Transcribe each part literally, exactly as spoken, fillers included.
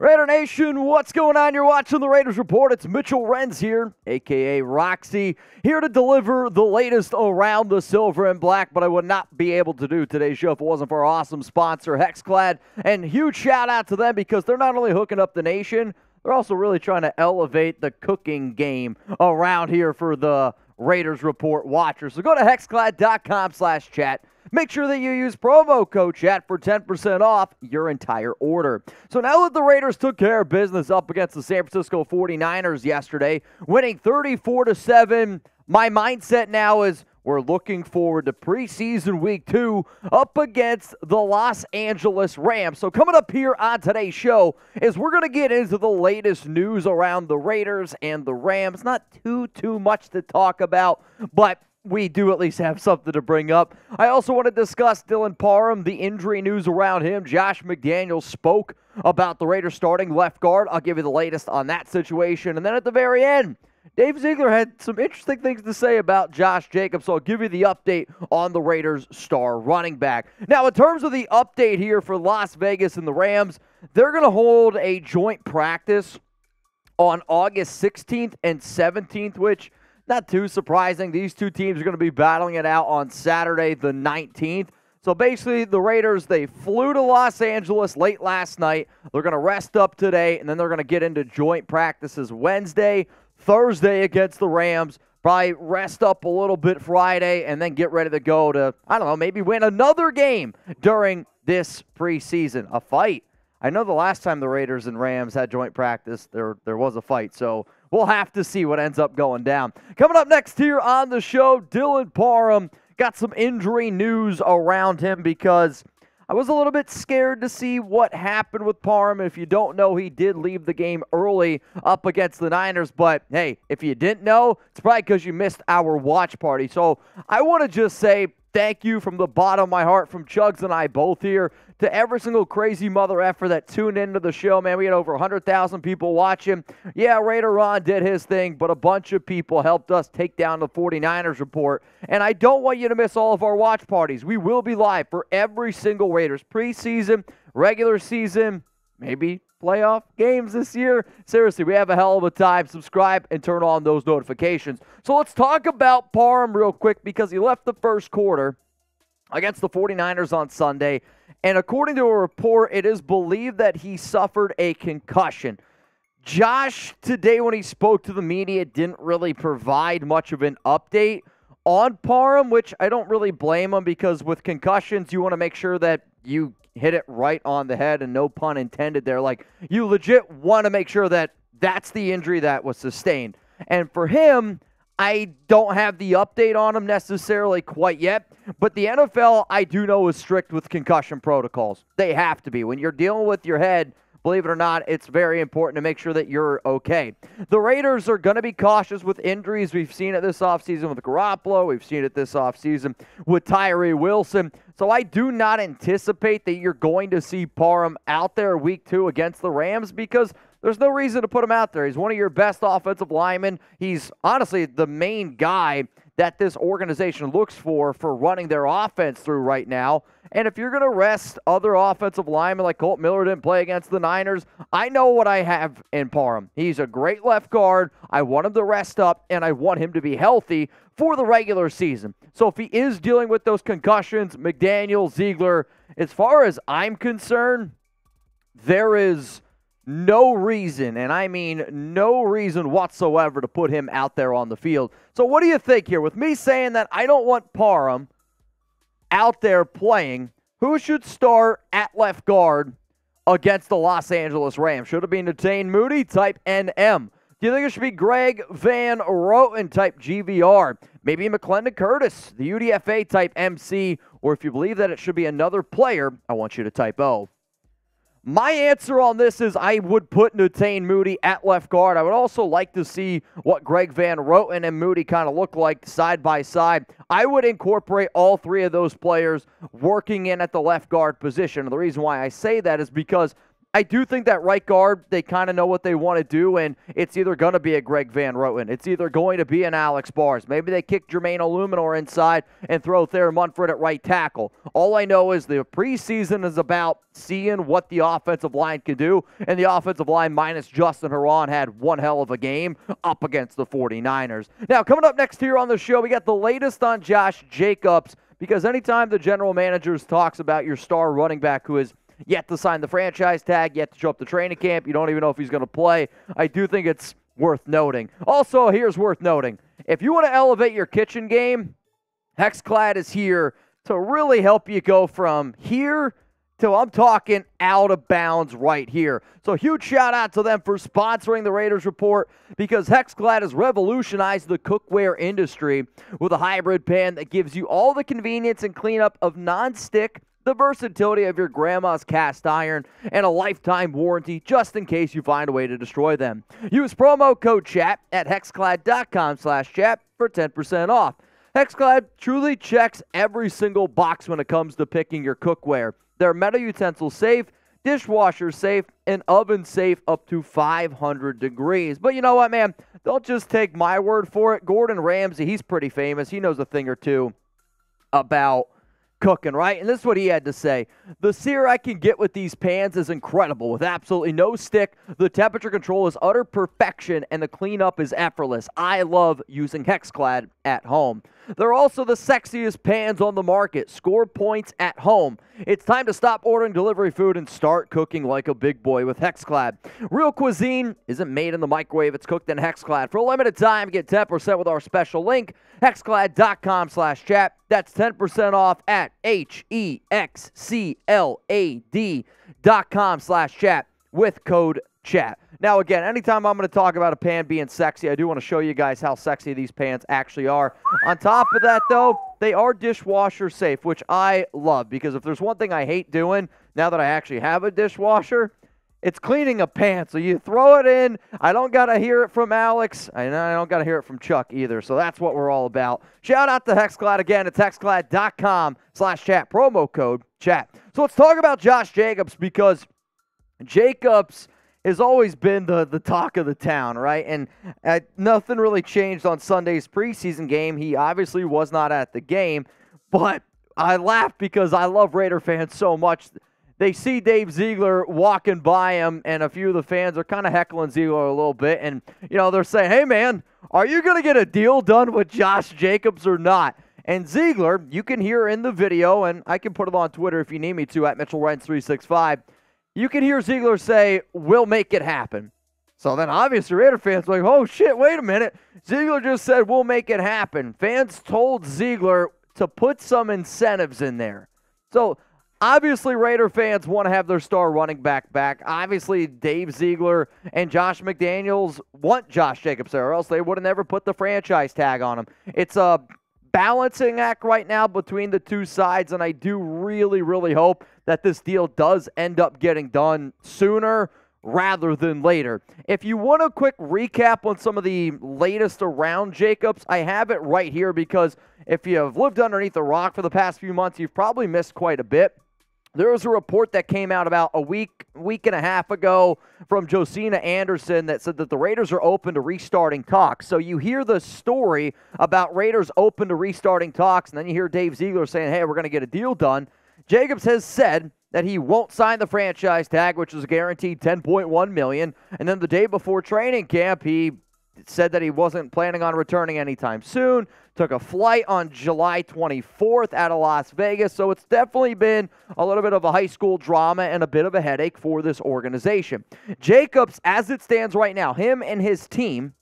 Raider Nation, what's going on? You're watching the Raiders Report. It's Mitchell Renz here, a k a. Roxy, here to deliver the latest around the silver and black, but I would not be able to do today's show if it wasn't for our awesome sponsor, HexClad, and huge shout-out to them because they're not only hooking up the nation, they're also really trying to elevate the cooking game around here for the Raiders Report watchers. So go to hexclad dot com slash chat. Make sure that you use promo code chat for ten percent off your entire order. So now that the Raiders took care of business up against the San Francisco forty-niners yesterday, winning thirty-four to seven, my mindset now is we're looking forward to preseason week two up against the Los Angeles Rams. So coming up here on today's show is we're going to get into the latest news around the Raiders and the Rams. Not too, too much to talk about, but we do at least have something to bring up. I also want to discuss Dylan Parham, the injury news around him. Josh McDaniels spoke about the Raiders starting left guard. I'll give you the latest on that situation. And then at the very end, Dave Ziegler had some interesting things to say about Josh Jacobs, so I'll give you the update on the Raiders' star running back. Now, in terms of the update here for Las Vegas and the Rams, they're going to hold a joint practice on August sixteenth and seventeenth, which, not too surprising. These two teams are going to be battling it out on Saturday the nineteenth. So basically the Raiders, they flew to Los Angeles late last night. They're going to rest up today, and then they're going to get into joint practices Wednesday, Thursday against the Rams, probably rest up a little bit Friday, and then get ready to go to, I don't know, maybe win another game during this preseason. A fight. I know the last time the Raiders and Rams had joint practice, there there was a fight, so we'll have to see what ends up going down. Coming up next here on the show, Dylan Parham got some injury news around him because I was a little bit scared to see what happened with Parham. If you don't know, he did leave the game early up against the Niners. But, hey, if you didn't know, it's probably because you missed our watch party. So I want to just say thank you from the bottom of my heart, from Chugs and I both here, to every single crazy mother effer that tuned into the show. Man, we had over one hundred thousand people watching. Yeah, Raider Ron did his thing, but a bunch of people helped us take down the forty-niners report. And I don't want you to miss all of our watch parties. We will be live for every single Raiders preseason, regular season, maybe playoff games this year. Seriously, we have a hell of a time. Subscribe and turn on those notifications. So let's talk about Parham real quick because he left the first quarter against the forty-niners on Sunday. And according to a report, it is believed that he suffered a concussion. Josh, today when he spoke to the media, didn't really provide much of an update on Parham, which I don't really blame him because with concussions, you want to make sure that you hit it right on the head, and no pun intended there. Like, you legit want to make sure that that's the injury that was sustained. And for him, I don't have the update on him necessarily quite yet, but the N F L, I do know, is strict with concussion protocols. They have to be. When you're dealing with your head, believe it or not, it's very important to make sure that you're okay. The Raiders are going to be cautious with injuries. We've seen it this offseason with Garoppolo. We've seen it this offseason with Tyree Wilson. So I do not anticipate that you're going to see Parham out there week two against the Rams because there's no reason to put him out there. He's one of your best offensive linemen. He's honestly the main guy that this organization looks for for running their offense through right now. And if you're going to rest other offensive linemen like Colt Miller didn't play against the Niners, I know what I have in Parham. He's a great left guard. I want him to rest up, and I want him to be healthy for the regular season. So if he is dealing with those concussions, McDaniel, Ziegler, as far as I'm concerned, there is no reason, and I mean no reason whatsoever, to put him out there on the field. So what do you think here? With me saying that I don't want Parham out there playing, who should start at left guard against the Los Angeles Rams? Should it be Nate Moody, type N M? Do you think it should be Greg Van Roten, type G V R? Maybe McClendon Curtis, the U D F A, type M C? Or if you believe that it should be another player, I want you to type O. My answer on this is I would put Nate Moody at left guard. I would also like to see what Greg Van Roten and Moody kind of look like side by side. I would incorporate all three of those players working in at the left guard position. And the reason why I say that is because I do think that right guard, they kind of know what they want to do, and it's either going to be a Greg Van Roten. It's either going to be an Alex Bars. Maybe they kick Jermaine Illuminor inside and throw Theron Munford at right tackle. All I know is the preseason is about seeing what the offensive line can do, and the offensive line minus Justin Huron had one hell of a game up against the forty-niners. Now, coming up next here on the show, we got the latest on Josh Jacobs, because anytime the general manager talks about your star running back who is yet to sign the franchise tag, yet to show up to training camp, you don't even know if he's going to play, I do think it's worth noting. Also, here's worth noting. If you want to elevate your kitchen game, HexClad is here to really help you go from here to, I'm talking, out of bounds right here. So huge shout-out to them for sponsoring the Raiders Report, because HexClad has revolutionized the cookware industry with a hybrid pan that gives you all the convenience and cleanup of nonstick, the versatility of your grandma's cast iron, and a lifetime warranty just in case you find a way to destroy them. Use promo code CHAT at hexclad dot com slash chat for ten percent off. HexClad truly checks every single box when it comes to picking your cookware. They're metal utensil safe, dishwasher safe, and oven safe up to five hundred degrees. But you know what, man? Don't just take my word for it. Gordon Ramsay, he's pretty famous. He knows a thing or two about cooking, right? And this is what he had to say. The sear I can get with these pans is incredible. With absolutely no stick, the temperature control is utter perfection, and the cleanup is effortless. I love using HexClad at home. They're also the sexiest pans on the market. Score points at home. It's time to stop ordering delivery food and start cooking like a big boy with HexClad. Real cuisine isn't made in the microwave. It's cooked in HexClad. For a limited time, get ten percent with our special link, hexclad dot com slash chat. That's ten percent off at H E X C L A D dot com slash chat with code CHAT. Now, again, anytime I'm going to talk about a pan being sexy, I do want to show you guys how sexy these pans actually are. On top of that, though, they are dishwasher safe, which I love, because if there's one thing I hate doing now that I actually have a dishwasher, it's cleaning a pan. So you throw it in. I don't got to hear it from Alex, and I don't got to hear it from Chuck either. So that's what we're all about. Shout out to HexClad again. It's hexclad dot com slash chat, promo code CHAT. So let's talk about Josh Jacobs, because Jacobs has always been the, the talk of the town, right? And uh, nothing really changed on Sunday's preseason game. He obviously was not at the game, but I laughed because I love Raider fans so much. They see Dave Ziegler walking by him, and a few of the fans are kind of heckling Ziegler a little bit. And, you know, they're saying, hey, man, are you going to get a deal done with Josh Jacobs or not? And Ziegler, you can hear in the video, and I can put it on Twitter if you need me to, at Mitchell Renz three sixty-five, you can hear Ziegler say, we'll make it happen. So then obviously Raider fans are like, oh, shit, wait a minute. Ziegler just said, we'll make it happen. Fans told Ziegler to put some incentives in there. So obviously, Raider fans want to have their star running back back. Obviously, Dave Ziegler and Josh McDaniels want Josh Jacobs there, or else they would have never put the franchise tag on him. It's a balancing act right now between the two sides, and I do really, really hope that this deal does end up getting done sooner rather than later. If you want a quick recap on some of the latest around Jacobs, I have it right here, because if you have lived underneath a rock for the past few months, you've probably missed quite a bit. There was a report that came out about a week, week and a half ago from Josina Anderson that said that the Raiders are open to restarting talks. So you hear the story about Raiders open to restarting talks, and then you hear Dave Ziegler saying, hey, we're going to get a deal done. Jacobs has said that he won't sign the franchise tag, which is guaranteed ten point one million dollars. And then the day before training camp, he said that he wasn't planning on returning anytime soon. Took a flight on July twenty-fourth out of Las Vegas. So it's definitely been a little bit of a high school drama and a bit of a headache for this organization. Jacobs, as it stands right now, him and his team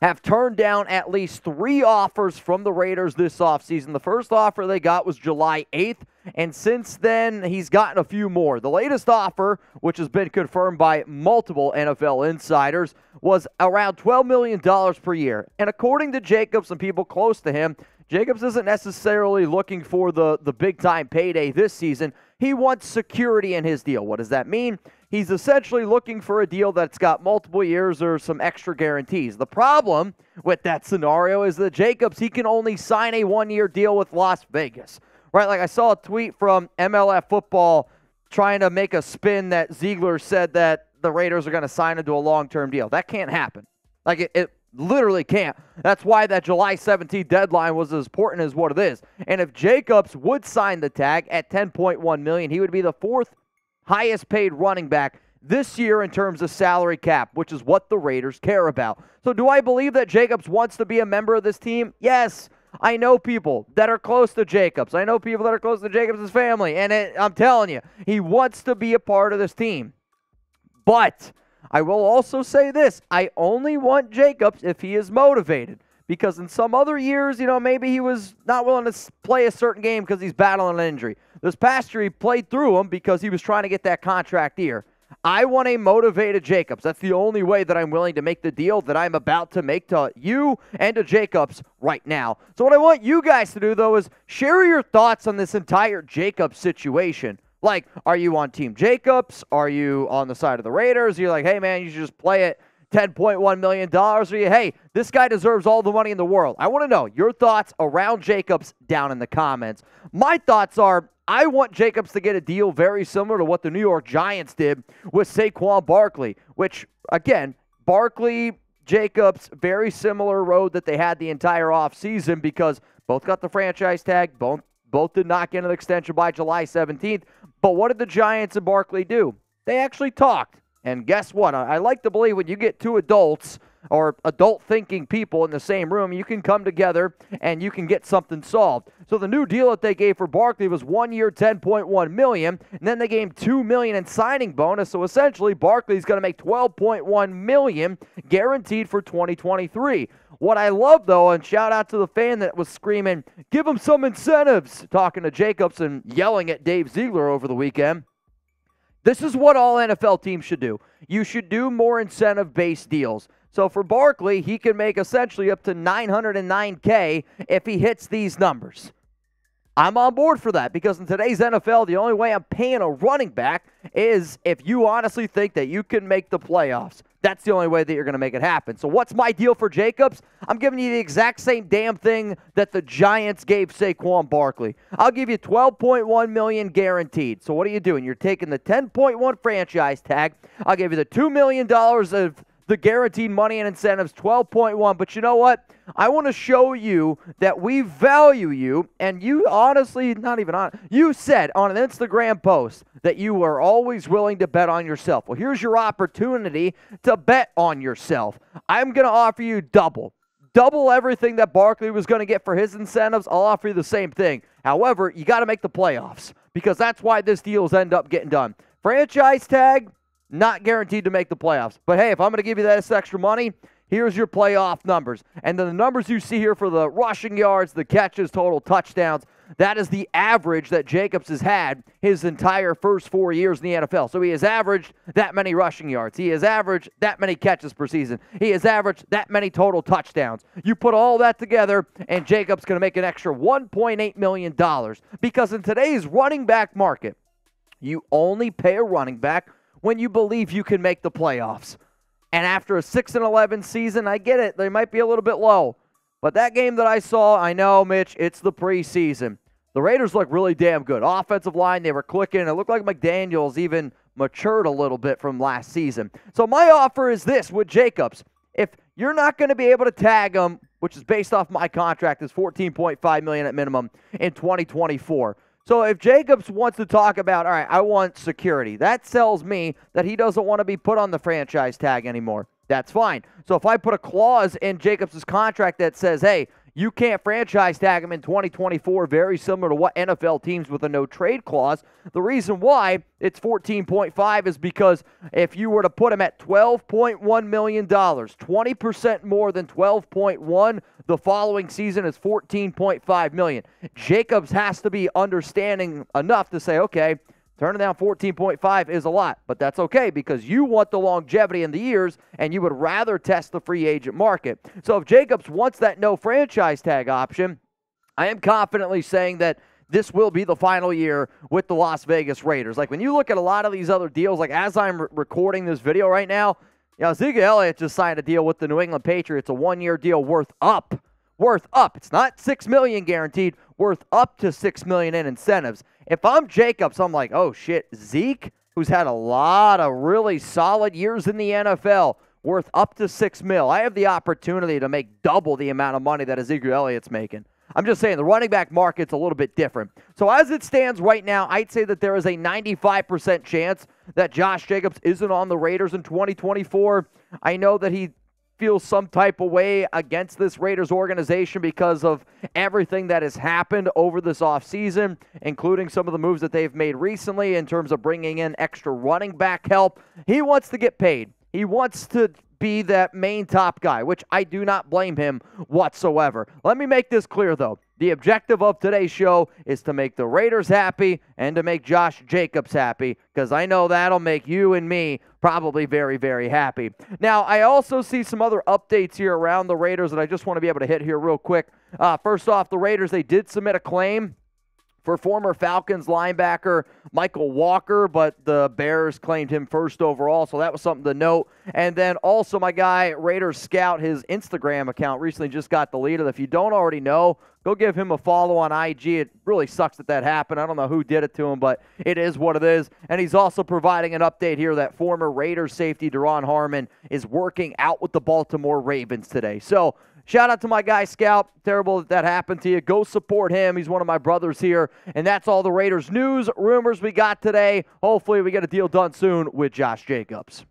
have turned down at least three offers from the Raiders this offseason. The first offer they got was July eighth, and since then he's gotten a few more. The latest offer, which has been confirmed by multiple N F L insiders, was around twelve million dollars per year. And according to Jacobs and people close to him, Jacobs isn't necessarily looking for the, the big-time payday this season. He wants security in his deal. What does that mean? He's essentially looking for a deal that's got multiple years or some extra guarantees. The problem with that scenario is that Jacobs, he can only sign a one-year deal with Las Vegas. Right? Like I saw a tweet from M L F Football trying to make a spin that Ziegler said that the Raiders are going to sign into a long-term deal. That can't happen. Like, it, it literally can't. That's why that July seventeenth deadline was as important as what it is. And if Jacobs would sign the tag at ten point one million dollars, he would be the fourth highest-paid running back this year in terms of salary cap, which is what the Raiders care about. So do I believe that Jacobs wants to be a member of this team? Yes. I know people that are close to Jacobs. I know people that are close to Jacobs' family. And it, I'm telling you, he wants to be a part of this team. But I will also say this. I only want Jacobs if he is motivated. Because in some other years, you know, maybe he was not willing to play a certain game because he's battling an injury. This past year, he played through him because he was trying to get that contract year. I want a motivated Jacobs. That's the only way that I'm willing to make the deal that I'm about to make to you and to Jacobs right now. So what I want you guys to do, though, is share your thoughts on this entire Jacobs situation. Like, are you on Team Jacobs? Are you on the side of the Raiders? You're like, hey, man, you should just play it ten point one million dollars. Or you, hey, this guy deserves all the money in the world. I want to know your thoughts around Jacobs down in the comments. My thoughts are, I want Jacobs to get a deal very similar to what the New York Giants did with Saquon Barkley, which, again, Barkley, Jacobs, very similar road that they had the entire offseason because both got the franchise tag, both, both did not get an extension by July seventeenth. But what did the Giants and Barkley do? They actually talked. And guess what? I, I like to believe when you get two adults or adult-thinking people in the same room, you can come together and you can get something solved. So the new deal that they gave for Barkley was one year, ten point one million dollars, and then they gave him two million dollars in signing bonus. So essentially, Barkley's going to make twelve point one million dollars guaranteed for twenty twenty-three. What I love, though, and shout out to the fan that was screaming, give him some incentives, talking to Jacobs and yelling at Dave Ziegler over the weekend. This is what all N F L teams should do. You should do more incentive-based deals. So for Barkley, he can make essentially up to nine hundred nine K if he hits these numbers. I'm on board for that because in today's N F L, the only way I'm paying a running back is if you honestly think that you can make the playoffs. That's the only way that you're going to make it happen. So what's my deal for Jacobs? I'm giving you the exact same damn thing that the Giants gave Saquon Barkley. I'll give you twelve point one million dollars guaranteed. So what are you doing? You're taking the ten point one franchise tag. I'll give you the two million dollars of the guaranteed money and incentives, twelve point one. But you know what? I want to show you that we value you, and you honestly, not even on, you said on an Instagram post that you were always willing to bet on yourself. Well, here's your opportunity to bet on yourself. I'm going to offer you double. Double everything that Barkley was going to get for his incentives. I'll offer you the same thing. However, you got to make the playoffs because that's why this deal's end up getting done. Franchise tag, not guaranteed to make the playoffs. But, hey, if I'm going to give you this extra money, here's your playoff numbers. And then the numbers you see here for the rushing yards, the catches, total touchdowns, that is the average that Jacobs has had his entire first four years in the N F L. So he has averaged that many rushing yards. He has averaged that many catches per season. He has averaged that many total touchdowns. You put all that together, and Jacobs is going to make an extra one point eight million dollars. Because in today's running back market, you only pay a running back when you believe you can make the playoffs. And after a six and eleven season, I get it. They might be a little bit low. But that game that I saw, I know, Mitch, it's the preseason. The Raiders look really damn good. Offensive line, they were clicking. It looked like McDaniels even matured a little bit from last season. So my offer is this with Jacobs. If you're not going to be able to tag him, which is based off my contract, is fourteen point five million dollars at minimum in twenty twenty-four. So if Jacobs wants to talk about, all right, I want security, that tells me that he doesn't want to be put on the franchise tag anymore. That's fine. So if I put a clause in Jacobs' contract that says, hey, you can't franchise tag him in twenty twenty-four, very similar to what N F L teams with a no-trade clause, the reason why it's fourteen point five is because if you were to put him at twelve point one million dollars, twenty percent more than twelve point one, the following season is fourteen point five million dollars. Jacobs has to be understanding enough to say, okay, turning down fourteen point five is a lot, but that's okay because you want the longevity in the years and you would rather test the free agent market. So if Jacobs wants that no franchise tag option, I am confidently saying that this will be the final year with the Las Vegas Raiders. Like when you look at a lot of these other deals, like as I'm re- recording this video right now, you know, Zeke Elliott just signed a deal with the New England Patriots, a one-year deal worth up worth up. It's not six million dollars guaranteed, worth up to six million dollars in incentives. If I'm Jacobs, I'm like, oh shit, Zeke, who's had a lot of really solid years in the N F L, worth up to six mil. I have the opportunity to make double the amount of money that Ezekiel Elliott's making. I'm just saying the running back market's a little bit different. So as it stands right now, I'd say that there is a ninety-five percent chance that Josh Jacobs isn't on the Raiders in twenty twenty-four. I know that he feels some type of way against this Raiders organization because of everything that has happened over this offseason, including some of the moves that they've made recently in terms of bringing in extra running back help. He wants to get paid. He wants to be that main top guy, which I do not blame him whatsoever. Let me make this clear, though. The objective of today's show is to make the Raiders happy and to make Josh Jacobs happy, because I know that'll make you and me probably very, very happy. Now, I also see some other updates here around the Raiders that I just want to be able to hit here real quick. Uh, first off, the Raiders, they did submit a claim for former Falcons linebacker Michael Walker, but the Bears claimed him first overall, so that was something to note. And then also my guy, Raiders Scout, his Instagram account recently just got deleted. If you don't already know, go give him a follow on I G. It really sucks that that happened. I don't know who did it to him, but it is what it is. And he's also providing an update here that former Raiders safety Daron Harmon is working out with the Baltimore Ravens today. So shout out to my guy, Scout. Terrible that that happened to you. Go support him. He's one of my brothers here. And that's all the Raiders news, rumors we got today. Hopefully we get a deal done soon with Josh Jacobs.